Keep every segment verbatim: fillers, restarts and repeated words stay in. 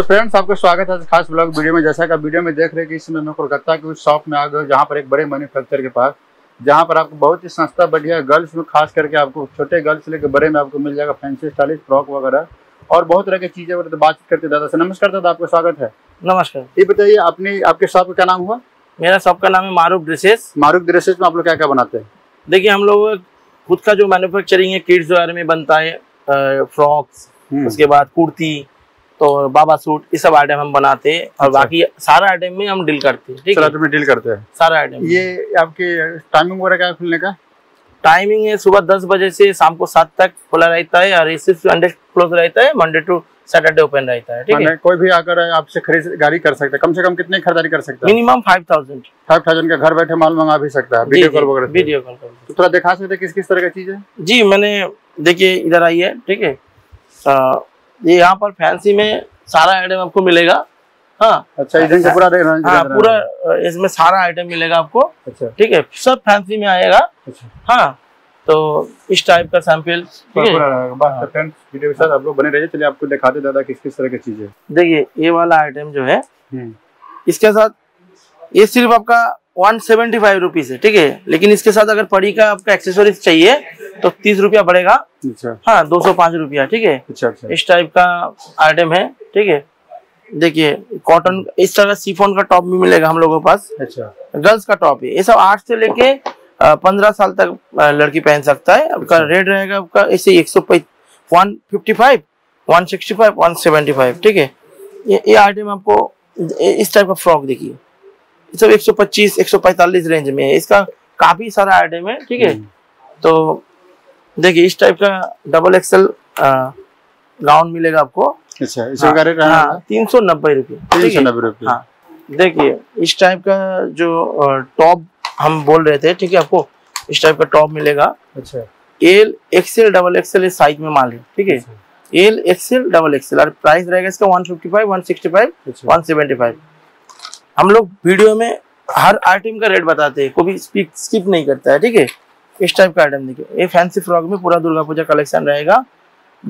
तो फ्रेंड्स आपका स्वागत है खास ब्लॉग वीडियो में। जैसा कि आप वीडियो में देख रहे हैं कि इस समय मैं कोलकाता के उस शॉप में आ गए जहाँ पर एक बड़े मैन्युफैक्चर के पास, जहाँ पर आपको बहुत ही सस्ता बढ़िया गर्ल्स में खास करके आपको छोटे गर्ल्स से लेकर बड़े में आपको मिल जाएगा फैंसी स्टाइलिश फ्रॉक वगैरह और बहुत तरह की चीजें। तो बातचीत करते दादा से। नमस्कार दादा, आपका स्वागत है। नमस्कार। ये बताइए अपनी आपके शॉप का क्या नाम हुआ? मेरा शॉप का नाम है मारूफ ड्रेसेस। मारूफ ड्रेसेस में आप लोग क्या क्या बनाते हैं? देखिए हम लोग खुद का जो मैन्युफैक्चरिंग है, किड्स वगैरह में बनता है फ्रॉक्स, उसके बाद कुर्ती तो बाबा सूट, ये सब आइटम हम बनाते हैं। और बाकी सारा आइटम में हम डील करते हैं। ठीक है, में डील करते हैं सारा आइटम। ये आपके टाइमिंग वगैरह क्या खुलने का? टाइमिंग है सुबह दस बजे से शाम को सात तक खुला रहता है और ये सिर्फ अंडे क्लोज रहता है, मंडे टू सैटरडे ओपन रहता है। ठीक है, कोई भी आकर आपसे खरीदारी कर सकता है। कम से कम कितने खरीदारी कर सकता है? Minimum five thousand five thousand का घर बैठे माल मंगा भी सकता है। वीडियो कॉल वगैरह वीडियो कॉल कर थोड़ा दिखा सकते किस किस तरह की चीज है? जी मैंने देखिए इधर आई है। ठीक है, ये यहाँ पर फैंसी में सारा आइटम आपको मिलेगा। हाँ अच्छा, इधर से पूरा देख रहे हैं। हाँ पूरा इसमें सारा आइटम मिलेगा आपको। अच्छा ठीक है, सब फैंसी में आएगा। अच्छा हाँ, तो इस टाइप का सैंपल वीडियो के साथ आप लोग बने रहिए। चलिए आपको दिखाते दादा किस किस तरह की चीजें। देखिए ये वाला आइटम जो है इसके साथ ये सिर्फ आपका वन सेवेंटी फाइव रुपीज है। ठीक है, लेकिन इसके साथ अगर पड़ी का आपका एक्सेसरीज चाहिए तो तीस रुपया बढ़ेगा। हाँ दो सौ पाँच रुपया। ठीक है, इस टाइप का आइटम है। ठीक है, देखिए कॉटन इस तरह सीफोन का टॉप भी मिलेगा हम लोगों के पास। अच्छा गर्ल्स का टॉप है। ये सब आठ से लेके पंद्रह साल तक लड़की पहन सकता है। आपका रेट रहेगा आपका ऐसे एक सौ one fifty five one sixty five one seventy five ठीक है, ये आइटम आपको इस टाइप का फ्रॉक देखिए सब एक सौ पच्चीस एक सौ पैंतालीस रेंज में है। इसका काफी सारा आइटम है। ठीक है, तो देखिए इस टाइप का डबल एक्सल गाउन मिलेगा आपको। अच्छा इसका रेट हाँ तीन सौ नब्बे रुपये। हाँ देखिए इस टाइप का जो टॉप हम बोल रहे थे, ठीक है आपको इस टाइप का टॉप मिलेगा। अच्छा एल एक्सएल डबल एक्सएल इस साइज में माल है। ठीक है एल एक्सएल डबल एक्सएल और प्राइस रहेगा इसका one fifty five one sixty five one seventy five. हम लोग वीडियो में हर आइटम का रेट बताते हैं, कोई स्किप नहीं करता है। ठीक है, इस टाइप का आइटम देखिए ये फैंसी फ्रॉक में पूरा दुर्गा पूजा कलेक्शन रहेगा।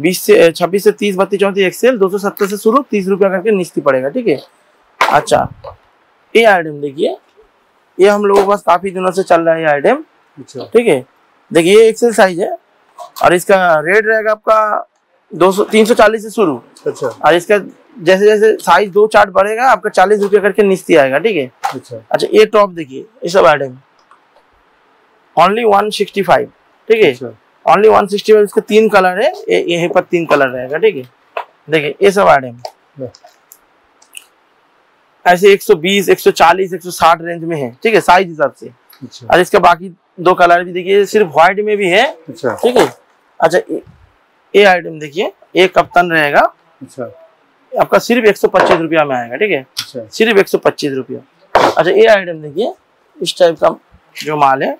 बीस से छब्बीस से तीस बत्तीस चौंतीस एक्सेल दो सौ सत्तर से शुरू तीस रुपया करके निश्चित पड़ेगा। ठीक है, अच्छा ये आइटम देखिए ये हम लोगों के पास काफी दिनों से चल रहा है आइटम। ठीक है देखिए ये एक्सेल साइज है और इसका रेट रहेगा आपका दो सौ तीन सौ चालीस से शुरू। अच्छा और इसका जैसे जैसे साइज दो चार्ट बढ़ेगा आपका चालीस रुपया करके निश्चित आएगा। ठीक है अच्छा, अच्छा ये टॉप देखिए ये सब item only one sixty five. ठीक है ओनली वन सिक्सटी फाइव। इसके तीन कलर है, यहीं पर तीन कलर रहेगा। ठीक है देखिए ये सब आइटम ऐसे एक सौ बीस, एक सौ चालीस, एक सौ साठ रेंज में है। ठीक है साइज हिसाब से। अच्छा। और इसका बाकी दो कलर भी देखिए सिर्फ व्हाइट में भी है। अच्छा। ठीक है अच्छा ये आइटम देखिए ये कप्तान रहेगा। अच्छा आपका सिर्फ एक सौ पच्चीस रुपया में आएगा। ठीक है अच्छा। सिर्फ एक सौ पच्चीस रुपया। अच्छा ये आइटम देखिए इस टाइप का जो माल है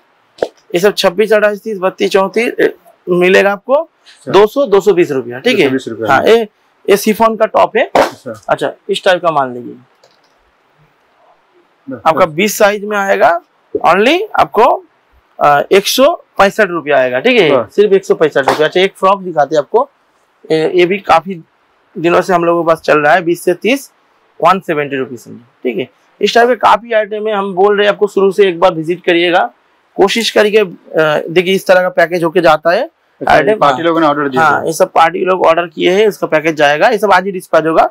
ये सब छब्बीस अट्ठाईस तीस बत्तीस चौंतीस मिलेगा आपको दो सौ दो सौ बीस रुपया। ठीक है हाँ ये ये सिफोन का टॉप है। अच्छा इस टाइप का माल लीजिए आपका बीस साइज में आएगा ओनली आपको एक सौ पैंसठ रुपया आएगा। ठीक है सिर्फ एक सौ पैंसठ रुपया। अच्छा एक फ्रॉक दिखाते हैं आपको, ये भी काफी दिनों से हम लोगों के पास चल रहा है बीस से तीस वन सेवेंटी रुपीज में। ठीक है इस टाइप के काफी आइटम है। हम बोल रहे हैं आपको शुरू से एक बार विजिट करिएगा, कोशिश करके देखिए इस तरह का पैकेज होके जाता है। अच्छा, पार्टी लोगों ने ऑर्डर दिया। हाँ ये सब पार्टी लोग ऑर्डर किए हैं, इसका पैकेज जाएगा। ये सब आज ही डिस्पैच होगा।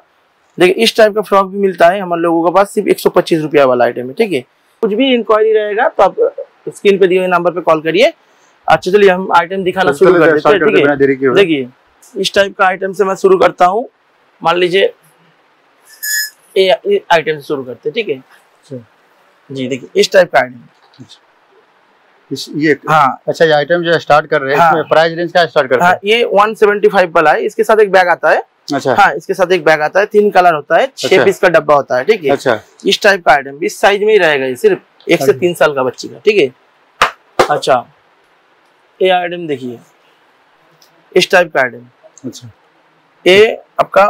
देखिए इस टाइप का फ्रॉक भी मिलता है हम लोगों के पास सिर्फ एक सौ पच्चीस रुपया वाला आइटम है। ठीक है कुछ भी इंक्वायरी रहेगा तो आप स्क्रीन पे दिए हुए नंबर पे कॉल करिए। अच्छा चलिए हम आइटम दिखाना शुरू कर देते हैं। देखिए इस टाइप का आइटम से मैं शुरू करता हूँ, मान लीजिए ये आइटम से शुरू करते हैं। ठीक है जी देखिए इस टाइप का आइटम इस ये हाँ अच्छा ये आइटम जो स्टार्ट कर रहे हैं हाँ, प्राइस रेंज का स्टार्ट कर रहे हैं हाँ, ये वन सेवेंटी फाइव वाला है। इसके साथ एक बैग आता है। अच्छा हाँ इसके साथ एक बैग आता है, तीन कलर होता है, छह पीस का डब्बा होता है। ठीक है अच्छा इस टाइप का आइटम इस साइज में ही रहेगा, ये सिर्फ एक से तीन साल का बच्ची का। ठीक है अच्छा ये आइटम देखिए इस टाइप का आइटम। अच्छा ये आपका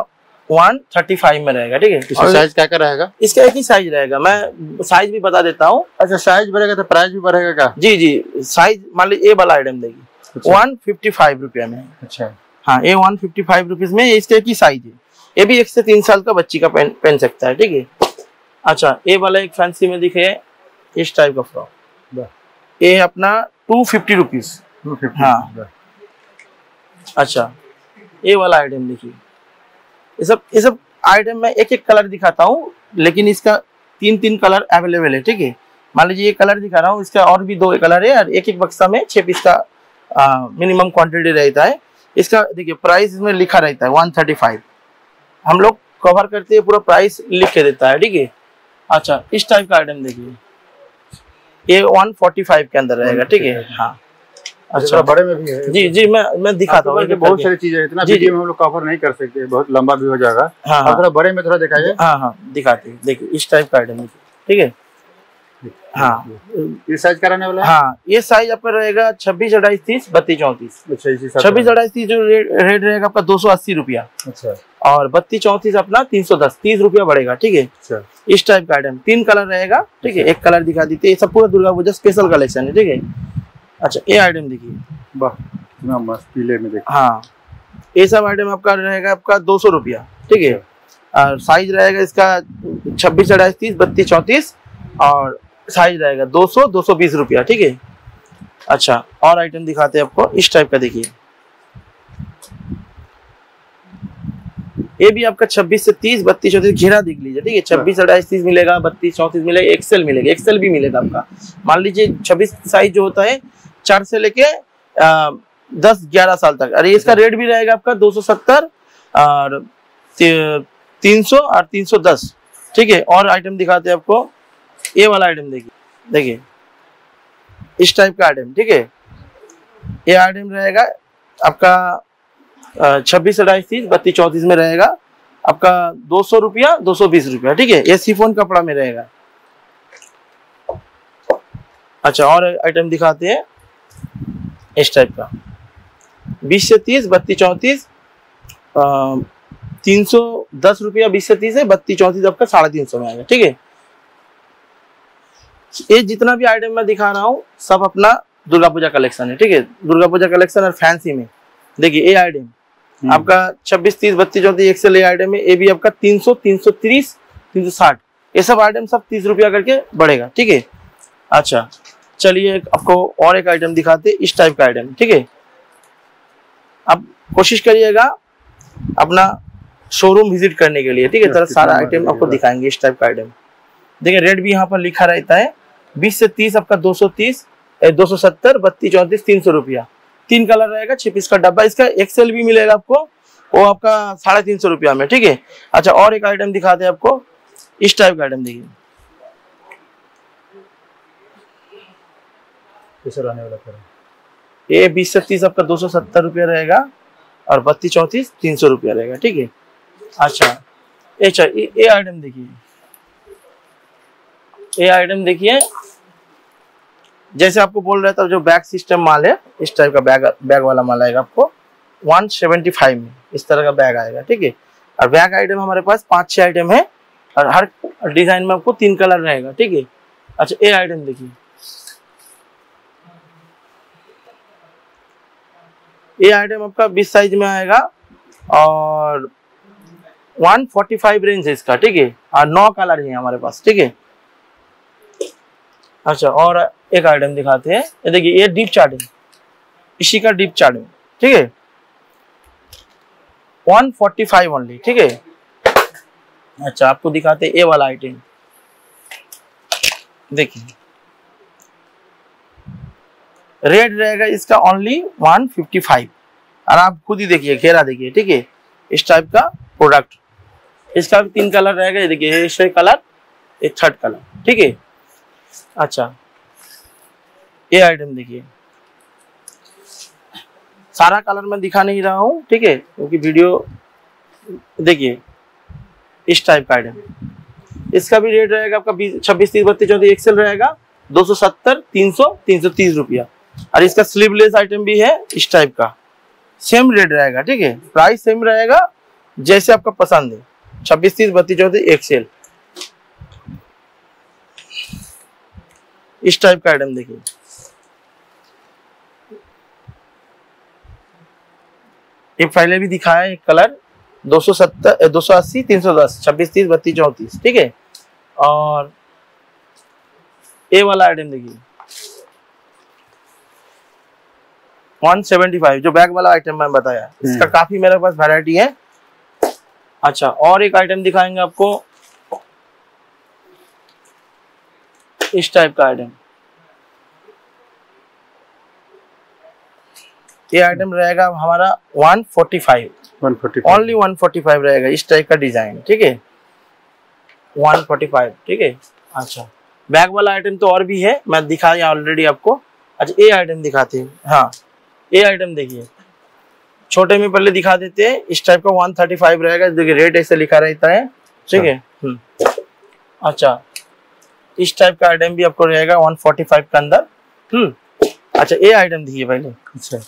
वन थर्टी फाइव में रहेगा। ठीक है इसका साइज क्या क्या रहेगा? इसका एक ही साइज रहेगा, मैं साइज भी बता देता हूँ। अच्छा साइज बढ़ेगा तो प्राइस भी बढ़ेगा क्या? जी जी साइज मान लीजिए ए वाला आइटम देगी वन फिफ्टी फाइव रुपया में। अच्छा हाँ a one fifty five rupees में इसका एक ही साइज है। ये भी एक से तीन साल का बच्ची का पहन पहन सकता है, ठीक है। अच्छा ये वाला एक फैंसी में दिखे इस टाइप का फ्रॉक, ये अपना टू फिफ्टी रुपीज। हाँ अच्छा ये वाला आइटम देखिए, ये सब ये सब आइटम मैं एक एक कलर दिखाता हूँ, लेकिन इसका तीन तीन कलर अवेलेबल है, ठीक है। मान लीजिए ये कलर दिखा रहा हूँ, इसका और भी दो कलर है, और एक एक बक्सा में छः पीस का मिनिमम क्वांटिटी रहता है। इसका देखिए प्राइस इसमें लिखा रहता है वन थर्टी फाइव, हम लोग कवर करते हैं पूरा प्राइस लिख के देता है, ठीक है। अच्छा इस टाइप का आइटम देखिए, ये वन फोर्टी फाइव के अंदर रहेगा, ठीक है। हाँ अच्छा बड़े में भी है जी जी, मैं मैं दिखाता हूँ, बहुत सारी चीजें इतना वीडियो में हम लोग कवर नहीं कर सकते, बहुत लंबा भी हो जाएगा। हाँ थोड़ा बड़े में थोड़ा दिखाइए। हाँ हाँ दिखाते हैं, देखिए इस टाइप का आइटम, ठीक है। हाँ ये साइज कराने वाला है। हाँ ये साइज आपका रहेगा छब्बीस अढ़ाई तीस बत्तीस चौंतीस। छब्बीस अढ़ाई तीस जो रेट रहेगा आपका दो सौ अस्सी रुपया, और बत्तीस चौंतीस अपना तीन सौ दस तीस रुपया बढ़ेगा, ठीक है। इस टाइप का आइटम तीन कलर रहेगा, ठीक है। एक कलर दिखा देते, ये सब पूरा दुर्गा पूजा स्पेशल कलेक्शन है, ठीक है। अच्छा ये आइटम देखिए, वाह कितना मस्त पीले में देखिए। हाँ ये सब आइटम आपका रहेगा आपका दो सौ रुपया, ठीक है। और साइज रहेगा इसका छब्बीस अढ़ाई तीस बत्तीस चौंतीस, और साइज रहेगा दो सौ दो सौ बीस रुपया, ठीक है। अच्छा और आइटम दिखाते हैं आपको, इस टाइप का देखिए, ये भी आपका छब्बीस से तीस बत्तीस चौंतीस घेरा देख लीजिए, ठीक है। छब्बीस अट्ठाईस तीस मिलेगा, बत्तीस चौंतीस मिलेगा, एक्सेल मिलेगा, एक्सेल भी मिलेगा आपका। मान लीजिए छब्बीस साइज जो होता है चार से लेके दस ग्यारह साल तक, और इसका रेट भी रहेगा आपका दो सौ सत्तर और तीन सौ और तीन सौ दस, ठीक है। और आइटम दिखाते हैं आपको, ये वाला आइटम देखिए, देखिए इस टाइप का आइटम, ठीक है। ये आइटम रहेगा आपका छब्बीस अट्ठाईस तीस बत्तीस चौंतीस में रहेगा आपका दो सौ रुपया दो सौ बीस रुपया, ठीक है। ये सिफोन कपड़ा में रहेगा। अच्छा और आइटम दिखाते हैं इस टाइप का, बीस से तीस बत्तीस चौंतीस तीन सौ दस रुपया, बीस से तीस है, बत्तीस चौंतीस आपका साढ़े तीन सौ में आएगा, ठीक है। ये जितना भी आइटम मैं दिखा रहा हूँ सब अपना दुर्गा पूजा कलेक्शन है, ठीक है। दुर्गा पूजा कलेक्शन और फैंसी में देखिए, ये आइटम आपका छब्बीस तीस बत्तीस चौंतीस एक्सेल ये आइटम है, ये भी आपका तीन सौ तीन सौ तीस तीन सौ साठ, ये सब आइटम सब तीस रुपया करके बढ़ेगा, ठीक है। अच्छा चलिए आपको और एक आइटम दिखाते, इस टाइप का आइटम, ठीक है। आप कोशिश करिएगा अपना शोरूम विजिट करने के लिए, ठीक है। तरह सारा आइटम आपको दिखाएंगे। इस टाइप का आइटम देखिए, रेट भी यहाँ पर लिखा रहता है बीस से तीस आपका दो सौ तीस दो सौ सत्तर बत्तीस चौंतीस तीन सौ रुपया, तीन कलर रहेगा, छह पीस का डब्बा। इसका एक्सेल भी मिलेगा आपको, वो आपका साढ़े तीन सौ रुपया में, ठीक है। अच्छा और एक आइटम दिखाते हैं आपको, इस टाइप का आइटम देखिए, ये बीस से तीस आपका दो सौ सत्तर रुपया रहेगा, और बत्तीस चौंतीस तीन सौ रुपया रहेगा, ठीक है। अच्छा अच्छा ये आइटम देखिए, ये आइटम देखिए, जैसे आपको बोल रहा था जो बैग सिस्टम माल है, इस टाइप का बैग बैग वाला माल आएगा आपको वन सेवेंटी फाइव में, इस तरह का बैग आएगा, ठीक है। और बैग आइटम हमारे पास पांच छह आइटम है, और हर डिजाइन में आपको तीन कलर रहेगा, ठीक है। अच्छा ये आइटम देखिए, ये आइटम आपका बीस साइज में आएगा, और वन फोर्टी फाइव रेंज है इसका, ठीक है। और नौ कलर है हमारे पास, ठीक है। अच्छा और एक आइटम दिखाते हैं, ये देखिए, ये डीप चार्ट है, इसी का डीप चार्ट है, ठीक है। वन फोर्टी फाइव ओनली, ठीक है। अच्छा आपको दिखाते हैं ये वाला आइटम देखिए, रेट रहेगा इसका ओनली वन फिफ्टी फाइव, और आप खुद ही देखिए घेरा देखिए, ठीक है। इस टाइप का प्रोडक्ट, इसका तीन कलर रहेगा, ये देखिए ये कलर एक थर्ड कलर, ठीक है। अच्छा ये आइटम देखिए, सारा कलर मैं दिखा नहीं रहा हूँ, ठीक है, क्योंकि वीडियो देखिए। इस टाइप का आइटम, इसका भी रेट रहेगा आपका छब्बीस तीस बत्तीस चौंतीस एक्सेल रहेगा, दो सौ सत्तर तीन सौ तीन सौ तीस रुपया, और इसका स्लीवलेस आइटम भी है इस टाइप का, सेम रेट रहेगा, ठीक है। प्राइस सेम रहेगा जैसे आपका पसंद है, छब्बीस तीस बत्तीस चौंतीस एक्सेल। इस टाइप का आइटम देखिए, ये पहले भी दिखाया है एक कलर, दो सौ सत्तर दो सौ अस्सी तीन सौ दस छब्बीस तीस बत्तीस चौंतीस ठीक है। और ए वाला आइटम देखिए एक सौ पचहत्तर जो बैग वाला आइटम मैंने बताया, इसका काफी मेरे पास वैरायटी है। अच्छा और एक आइटम दिखाएंगे आपको इस टाइप का आइटम, ये आइटम रहेगा हमारा एक सौ पैंतालीस, ओनली एक सौ पैंतालीस रहेगा इस टाइप का डिजाइन ठीक है, एक सौ पैंतालीस ठीक है। अच्छा बैग वाला आइटम तो और भी है, मैं दिखाया ऑलरेडी आपको। अच्छा ये आइटम दिखाते हैं, हाँ ये आइटम देखिए छोटे में पहले दिखा देते हैं, इस टाइप का एक सौ पैंतीस रहेगा, देखिए रेट ऐसे लिखा रहता है ठीक है। अच्छा इस टाइप का आइटम भी आपको रहेगा एक सौ पैंतालीस के अंदर। हम्म अच्छा ये आइटम देखिए पहले, अच्छा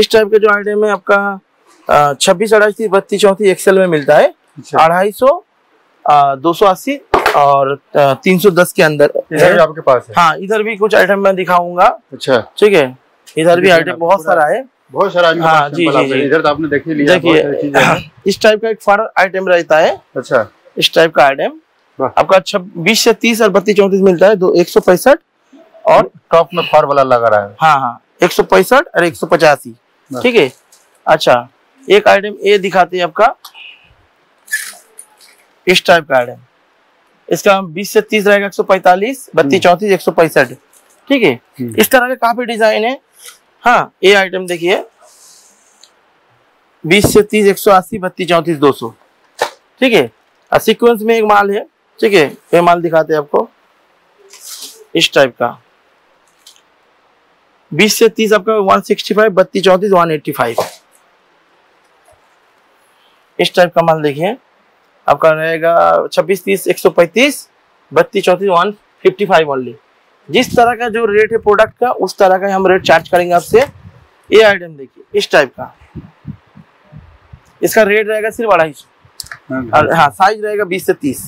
इस टाइप का जो आइटम है आपका छब्बीस अट्ठाईस तीस बत्तीस चौंतीस एक्सेल में मिलता है, अढ़ाई सौ दो सौ अस्सी और तीन सौ दस के अंदर है आपके पास है। हाँ इधर भी कुछ आइटम मैं दिखाऊंगा। अच्छा ठीक है इधर भी आइटम बहुत सारा है, बहुत सारा हाँ जी जी इधर तो आपने देख लिया। देखिए इस टाइप का एक फर आइटम रहता है, अच्छा इस टाइप का आइटम आपका छब्बीस से तीस और बत्तीस चौंतीस मिलता है, दो एक सौ पैंसठ और टॉप में फर वाला लगा रहा है हाँ हाँ एक सौ पैंसठ और एक सौ पचासी ठीक है। अच्छा एक आइटम ये दिखाते हैं आपका इस टाइप का आइटम, इसका बीस से तीस रहेगा एक सौ पैंतालीस, बत्तीस चौंतीस एक सौ पैंसठ ठीक है। इस तरह के काफी डिजाइन है। हाँ ये आइटम देखिए बीस से तीस एक सौ अस्सी बत्तीस चौंतीस दो सौ ठीक है। सीक्वेंस में एक माल है ठीक है, ये माल दिखाते हैं आपको इस टाइप का बीस से तीस आपका एक सौ पैंसठ बत्तीस चौंतीस एक सौ पचासी इस टाइप का माल देखिए आपका रहेगा छब्बीस तीस एक सौ पैंतीस बत्तीस चौंतीस वन फिफ्टी फाइव ओनली। जिस तरह का जो रेट है प्रोडक्ट का उस तरह का हम रेट चार्ज करेंगे आपसे। ये आइटम देखिए इस टाइप का, इसका रेट रहेगा सिर्फ अढ़ाई सौ और हाँ साइज रहेगा बीस से तीस,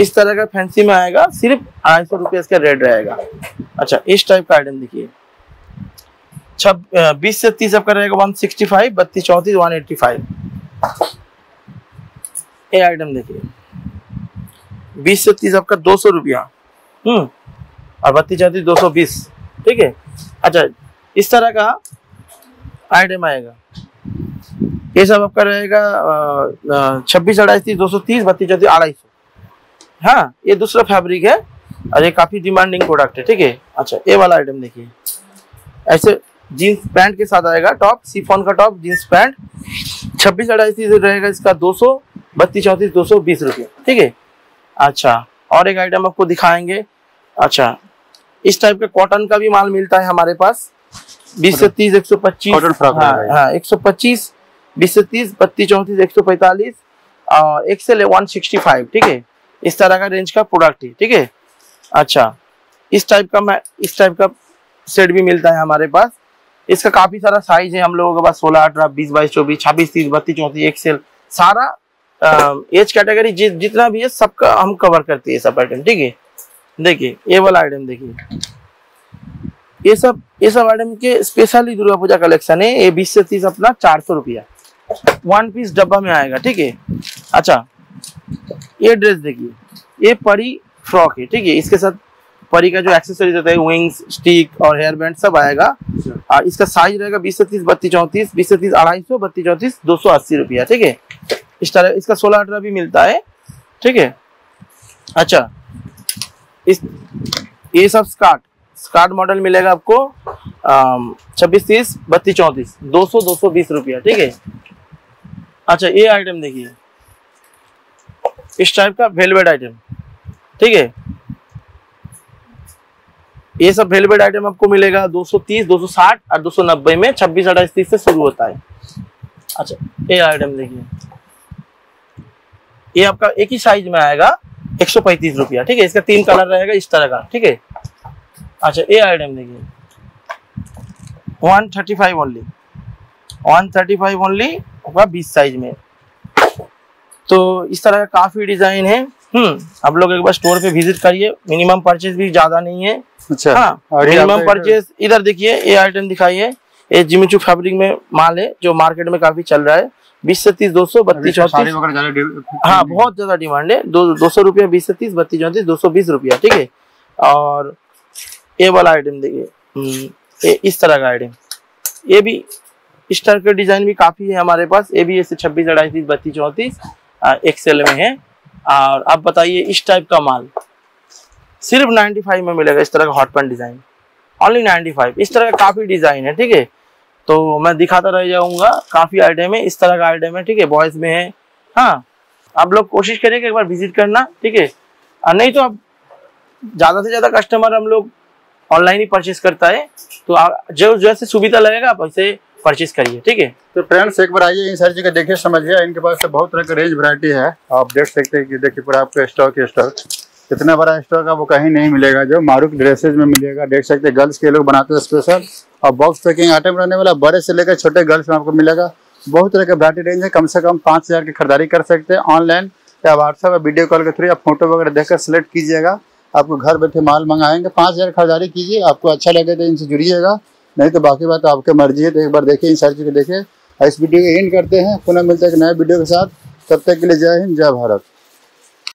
इस तरह का फैंसी में आएगा सिर्फ अढ़ाई सौ रुपये इसका रेट रहेगा। अच्छा इस टाइप का आइटम देखिए छब बीस से तीस आपका रहेगा वन सिक्सटी फाइव बत्तीस चौंतीस वन एट्टी फाइव। ये आइटम देखिए बीस से तीस आपका दो सौ रुपया हम्म और बत्तीस चौंतीस दो सौ बीस ठीक है। अच्छा इस तरह का आइटम आएगा, ये सब आपका रहेगा छब्बीस अट्ठाईस तीस दो सौ तीस बत्तीस चौंतीस अढ़ाई सौ। हाँ ये दूसरा फैब्रिक है और ये काफी डिमांडिंग प्रोडक्ट है ठीक है। अच्छा ये वाला आइटम देखिए ऐसे जीन्स पैंट के साथ आएगा, टॉप सिफॉन का टॉप जीन्स पैंट छब्बीस अट्ठाईस तीस रहेगा, इसका दो सौ बत्तीस चौंतीस दो सौ बीस रुपये ठीक है। अच्छा और एक आइटम आपको दिखाएंगे। अच्छा इस टाइप का कॉटन का भी माल मिलता है हमारे पास बीस से तीस एक सौ पच्चीस एक सौ पच्चीस बीस से तीस बत्तीस चौंतीस एक सौ पैंतालीस और एक्सेल वन सिक्सटी फाइव ठीक है। इस तरह का रेंज का प्रोडक्ट है ठीक है। अच्छा इस टाइप का मैं इस टाइप का सेट भी मिलता है हमारे पास, इसका काफी सारा साइज है हम लोगों के पास सोलह अठारह बीस बाईस चौबीस छब्बीस तीस बत्तीस चौंतीस एक्सेल सारा एज कैटेगरी जि, जितना भी है सबका हम कवर करते हैं सब आइटम ठीक है। देखिए ये वाला आइटम देखिए, ये सब ये सब आइटम के स्पेशली दुर्गा पूजा कलेक्शन है। ये बीस से तीस अपना चार सौ रुपया वन पीस डब्बा में आएगा ठीक है। अच्छा ये ड्रेस देखिए ये परी फ्रॉक है ठीक है, इसके साथ परी का जो एक्सेसरीज होता है विंग्स स्टिक और हेयर बैंड सब आएगा। और इसका साइज रहेगा बीस से तीस बत्तीस चौंतीस बीस से तीस अढ़ाई सौ बत्तीस चौंतीस दो सौ अस्सी रुपया ठीक है। इस तरह इसका सोलह अठारह भी मिलता है ठीक है। अच्छा इस ये सब स्कार्ट स्कार्ट मॉडल मिलेगा आपको छब्बीस तीस बत्तीस चौंतीस दो सौ दो सौ बीस रुपया ठीक है। अच्छा ये आइटम देखिए इस टाइप का वेलवेट आइटम ठीक है, ये सब वेलवेट आइटम आपको मिलेगा दो सौ तीस दो सौ साठ और दो सौ नब्बे में छब्बीस अट्ठाईस तीस से शुरू होता है। अच्छा ये आइटम देखिए ये आपका एक ही साइज में आएगा एक सौ पैंतीस रुपया ठीक है, इसका तीन कलर रहेगा इस तरह का ठीक है। अच्छा ये आइटम देखिए one thirty five only one thirty five only होगा बीस साइज में। तो इस तरह का काफी डिजाइन है। हम्म आप लोग एक बार स्टोर पे विजिट करिए, मिनिमम परचेज भी ज्यादा नहीं है। अच्छा हाँ, मिनिमम परचेज इधर देखिए ये आइटम दिखाइए ये जिमीचू फैब्रिक में माल है जो मार्केट में काफी चल रहा है। बीस से तीस, दो सौ बत्तीस चौतीस, हाँ बहुत ज्यादा डिमांड है। दो सौ रुपया, बीस से तीस, बत्तीस चौतीस, दो सौ बीस रुपया, ठीक है। और ये वाला आइटम देखिए, ये इस तरह का आइटम, ये भी इस तरह के डिजाइन भी काफी है हमारे पास। ये भी ऐसे छब्बीस अढ़ाई तीस बत्तीस चौतीस एक्सेल में है। और आप बताइए, इस टाइप का माल सिर्फ नाइन्टी फाइव में मिलेगा। इस तरह का hot pant design only ninety five. इस तरह का काफी डिजाइन है, ठीक है। तो मैं दिखाता रह जाऊंगा, काफी आइटम है, इस तरह का आइटम है, ठीक है। बॉयज में है, हाँ आप लोग कोशिश करिए कि एक बार विजिट करना, ठीक है। नहीं तो आप ज्यादा से ज्यादा कस्टमर हम लोग ऑनलाइन ही परचेस करता है, तो आप जो जैसे सुविधा लगेगा आप वैसे परचेस करिए, ठीक है। तो फ्रेंड्स एक बार आइए, इन सारी जगह देखिए समझिए। इनके पास से बहुत तरह का रेंज वैरायटी है, आप देख सकते हैं कि देखिए पूरा आपका स्टॉक है। स्टॉक इतना बड़ा स्टॉक आपको कहीं नहीं मिलेगा जो मारूफ ड्रेसेज में मिलेगा। देख सकते हैं गर्ल्स के लोग बनाते हैं स्पेशल, और बॉक्स पैकिंग आइटम रहने वाला, बड़े से लेकर छोटे गर्ल्स में आपको मिलेगा। बहुत तरह का वैरायटी रेंज है। कम से कम पाँच हज़ार की खरीदारी कर सकते हैं ऑनलाइन या व्हाट्सएप या वीडियो कॉल के थ्रू। आप फोटो वगैरह देखकर सेलेक्ट कीजिएगा, आपको घर बैठे माल मंगाएंगे। पाँच हज़ार खरीदारी कीजिए, आपको अच्छा लगे तो इनसे जुड़िएगा, नहीं तो बाकी बात आपके मर्जी है। तो एक बार देखिए, इन सारी चीज़ें देखिए। इस वीडियो को एंड करते हैं, पुनः मिलते हैं एक नए वीडियो के साथ। तब तक के लिए जय हिंद, जय भारत।